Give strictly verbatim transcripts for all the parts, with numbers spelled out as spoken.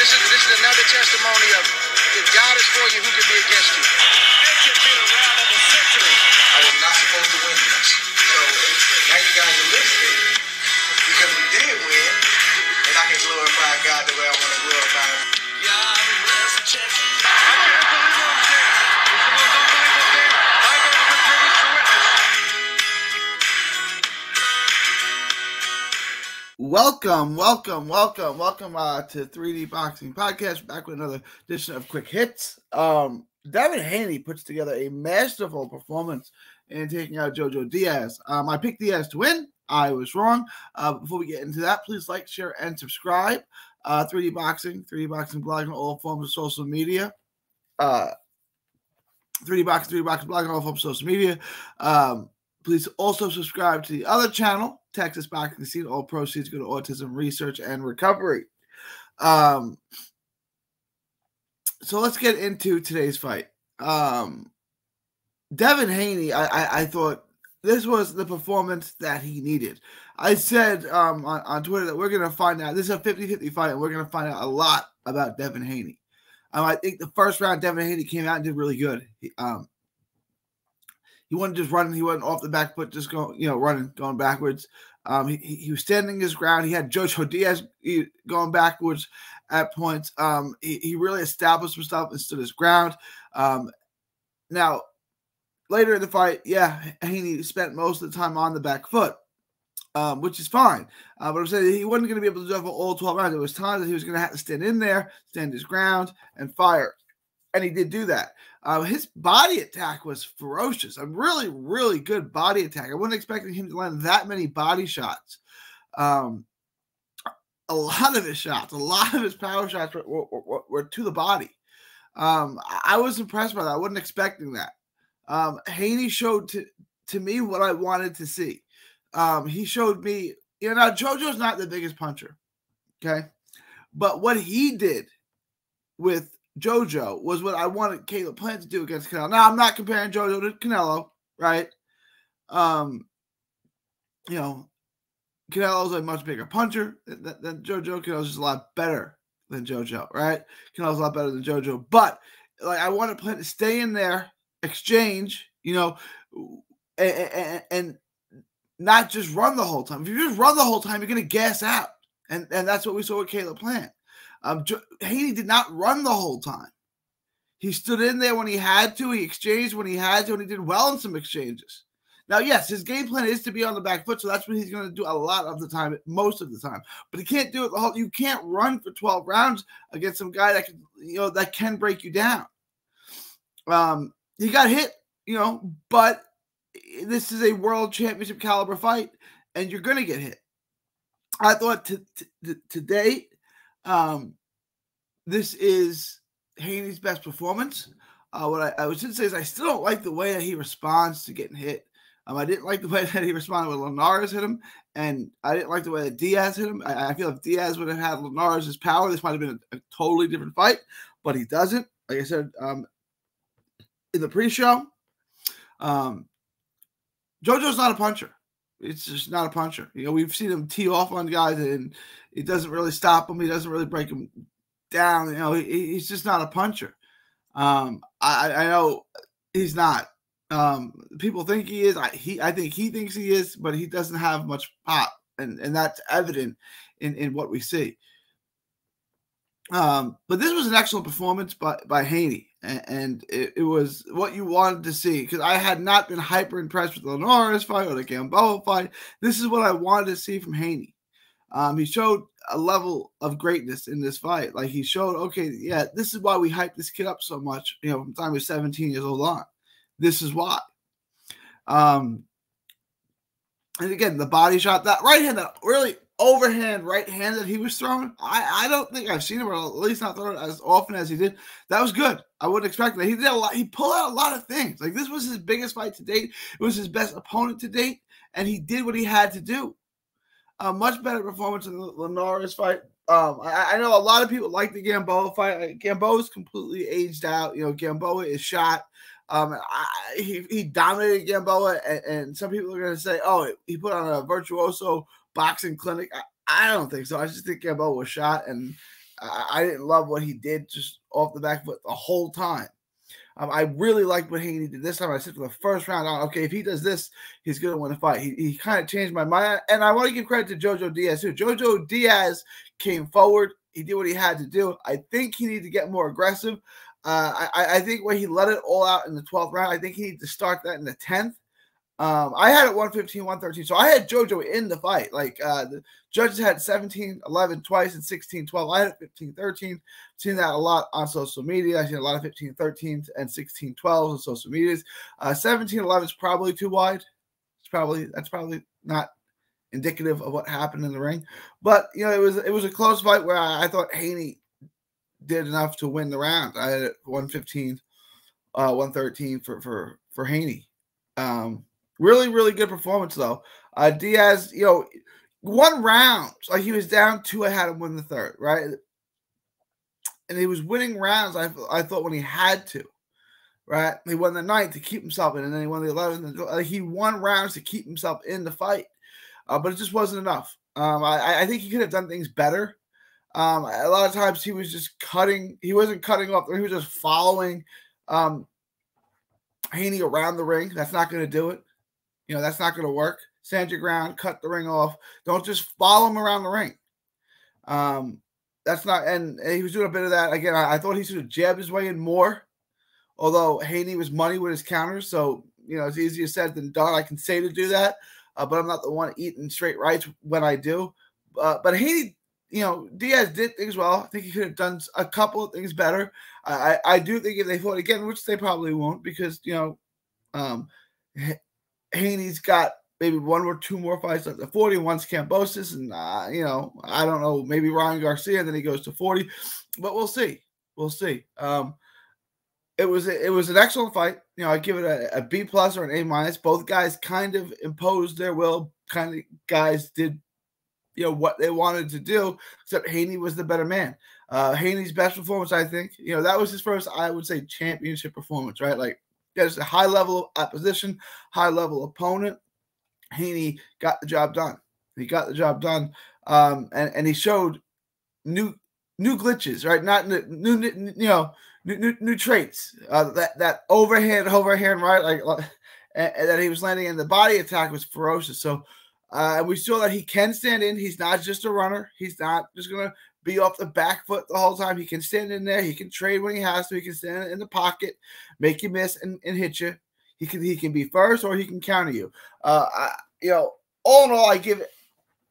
This is, this is another testimony of if God is for you, who can be against you? This could be the round of the century. I was not supposed to win this. So now you guys are listening because we did win, and I can glorify God the way I want to glorify Him. Yeah, I'm blessed. Check it out. I can't believe what I'm saying. It's the most unbelievable thing I've ever been privileged to witness. Welcome, welcome, welcome, welcome uh, to three D Boxing Podcast. Back with another edition of Quick Hits. Um, Devin Haney puts together a masterful performance in taking out Jojo Diaz. Um, I picked Diaz to win. I was wrong. Uh, before we get into that, please like, share, and subscribe. Uh, three D Boxing, three D Boxing Blog on all forms of social media. Uh, three D Boxing, three D Boxing Blog on all forms of social media. Um, please also subscribe to the other channel, Texas Boxing Scene. All proceeds go to autism research and recovery. Um, so let's get into today's fight. Um, Devin Haney, I, I, I thought, this was the performance that he needed. I said um, on, on Twitter that we're going to find out. This is a fifty fifty fight, and we're going to find out a lot about Devin Haney. Um, I think the first round, Devin Haney came out and did really good. He, um, he wasn't just running. He wasn't off the back foot, just going, you know, running, going backwards. Um, he, he was standing his ground. He had Jojo Diaz going backwards at points. Um, he, he really established himself and stood his ground. Um, now, later in the fight, yeah, Haney spent most of the time on the back foot, um, which is fine. Uh, but I'm saying he wasn't going to be able to do it for all twelve rounds. There was times that he was going to have to stand in there, stand his ground, and fire. And he did do that. Uh, his body attack was ferocious. A really, really good body attack. I wasn't expecting him to land that many body shots. Um, a lot of his shots, a lot of his power shots were, were, were, were to the body. Um, I was impressed by that. I wasn't expecting that. Um, Haney showed to, to me what I wanted to see. Um, he showed me, you know, now Jojo's not the biggest puncher, okay? But what he did with Jojo was what I wanted Caleb Plant to do against Canelo. Now, I'm not comparing Jojo to Canelo, right? Um, you know, Canelo's a much bigger puncher than, than Jojo. Canelo's just a lot better than Jojo, right? Canelo's a lot better than Jojo. But, like, I wanted Plant to stay in there, exchange, you know, and, and, and not just run the whole time. If you just run the whole time, you're going to gas out. And and that's what we saw with Caleb Plant. Um, Haney did not run the whole time. He stood in there when he had to. He exchanged when he had to, and he did well in some exchanges. Now, yes, his game plan is to be on the back foot, so that's what he's going to do a lot of the time, most of the time. But he can't do it the whole. You can't run for twelve rounds against some guy that can, you know, that can break you down. Um. He got hit, you know, but this is a world championship caliber fight, and you're going to get hit. I thought to, to, to date, um, this is Haney's best performance. Uh, what I, I should say is I still don't like the way that he responds to getting hit. Um, I didn't like the way that he responded when Linares hit him, and I didn't like the way that Diaz hit him. I, I feel if Diaz would have had Linares' power, this might have been a, a totally different fight, but he doesn't. Like I said, um, in the pre-show, um, Jojo's not a puncher. It's just not a puncher. You know, we've seen him tee off on guys, and it doesn't really stop him. He doesn't really break him down. You know, he, he's just not a puncher. Um, I, I know he's not. Um, people think he is. I, he, I think he thinks he is, but he doesn't have much pop, and, and that's evident in, in what we see. Um, but this was an excellent performance by, by Haney. And it, it was what you wanted to see, because I had not been hyper impressed with the Linares fight or the Gamboa fight. This is what I wanted to see from Haney. Um, he showed a level of greatness in this fight. Like, he showed, okay, yeah, this is why we hyped this kid up so much. You know, from the time he was seventeen years old on, this is why. Um, and again, the body shot, that right hand, that really overhand right hand that he was throwing, I, I don't think I've seen him, or at least not thrown as often as he did. That was good. I wouldn't expect that. He did a lot. He pulled out a lot of things. Like, this was his biggest fight to date. It was his best opponent to date, and he did what he had to do. A much better performance than the Linares fight. Um, I, I know a lot of people like the Gamboa fight. Like, Gamboa is completely aged out. You know, Gamboa is shot. Um, I, he, he dominated Gamboa, and, and some people are going to say, oh, he put on a virtuoso boxing clinic. I, I don't think so. I just think Gamboa was shot, and I, I didn't love what he did just off the back foot the whole time. Um, I really liked what Haney did this time. I said for the first round, okay, if he does this, he's going to win the fight. He, he kind of changed my mind. And I want to give credit to Jojo Diaz, too. Jojo Diaz came forward. He did what he had to do. I think he needed to get more aggressive. Uh, I, I think when he let it all out in the twelfth round, I think he needed to start that in the tenth. Um, I had it one fifteen, one thirteen. So I had Jojo in the fight. Like uh, the judges had seventeen, eleven twice and sixteen, twelve. I had it fifteen, thirteen. I've seen that a lot on social media. I've seen a lot of fifteen, thirteens and sixteen, twelves on social medias. Uh, seventeen, eleven is probably too wide. It's probably, that's probably not indicative of what happened in the ring. But, you know, it was, it was a close fight where I, I thought Haney did enough to win the round. I had it one fifteen, uh, one thirteen for, for, for Haney. Um, Really, really good performance, though. Uh, Diaz, you know, one round. Like, he was down two. I had him win the third, right? And he was winning rounds, I, I thought, when he had to, right? He won the ninth to keep himself in, and then he won the eleventh. Uh, he won rounds to keep himself in the fight, uh, but it just wasn't enough. Um, I, I think he could have done things better. Um, a lot of times he was just cutting. He wasn't cutting up. He was just following um, Haney around the ring. That's not going to do it. You know, that's not going to work. Stand your ground, cut the ring off. Don't just follow him around the ring. Um, that's not, and, and he was doing a bit of that. Again, I, I thought he should have jabbed his way in more, although Haney was money with his counters. So, you know, it's easier said than done. I can say to do that, uh, but I'm not the one eating straight rights when I do. Uh, but Haney, you know, Diaz did things well. I think he could have done a couple of things better. I, I, I do think if they fought again, which they probably won't, because, you know, um, Haney's got maybe one or two more fights at the forty. One's Cambosis, and uh, you know, I don't know, maybe Ryan Garcia, and then he goes to forty. But we'll see. We'll see. Um, it was a, it was an excellent fight. You know, I give it a, a B plus or an A minus. Both guys kind of imposed their will. Kind of guys did, you know, what they wanted to do. Except Haney was the better man. Uh, Haney's best performance, I think. You know, that was his first, I would say, championship performance. Right, like. There's a high level of opposition, high level opponent. Haney got the job done. He got the job done, um, and and he showed new new glitches, right? Not new, new you know, new new, new traits. Uh, that that overhand, overhand, right? Like, and, and that he was landing, and the body attack was ferocious. So, uh, we saw that he can stand in. He's not just a runner. He's not just gonna be off the back foot the whole time. He can stand in there. He can trade when he has to. He can stand in the pocket, make you miss, and, and hit you. He can he can be first, or he can counter you. Uh, I, you know, all in all, I give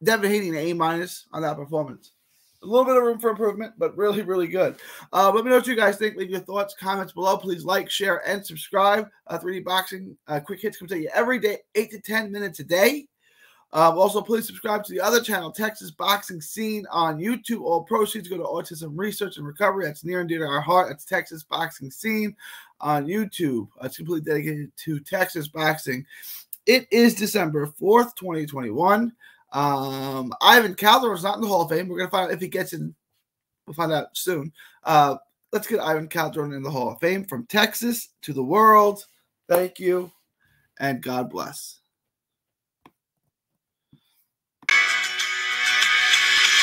Devin Haney an A minus on that performance. A little bit of room for improvement, but really, really good. Uh, let me know what you guys think. Leave your thoughts, comments below. Please like, share, and subscribe. Uh, three D Boxing uh, quick hits come to you every day, eight to ten minutes a day. Um, also, please subscribe to the other channel, Texas Boxing Scene, on YouTube. All proceeds go to autism research and recovery. That's near and dear to our heart. That's Texas Boxing Scene on YouTube. It's completely dedicated to Texas boxing. It is December fourth, twenty twenty-one. Um, Ivan Calderon is not in the Hall of Fame. We're going to find out if he gets in. We'll find out soon. Uh, let's get Ivan Calderon in the Hall of Fame. From Texas to the world, thank you, and God bless.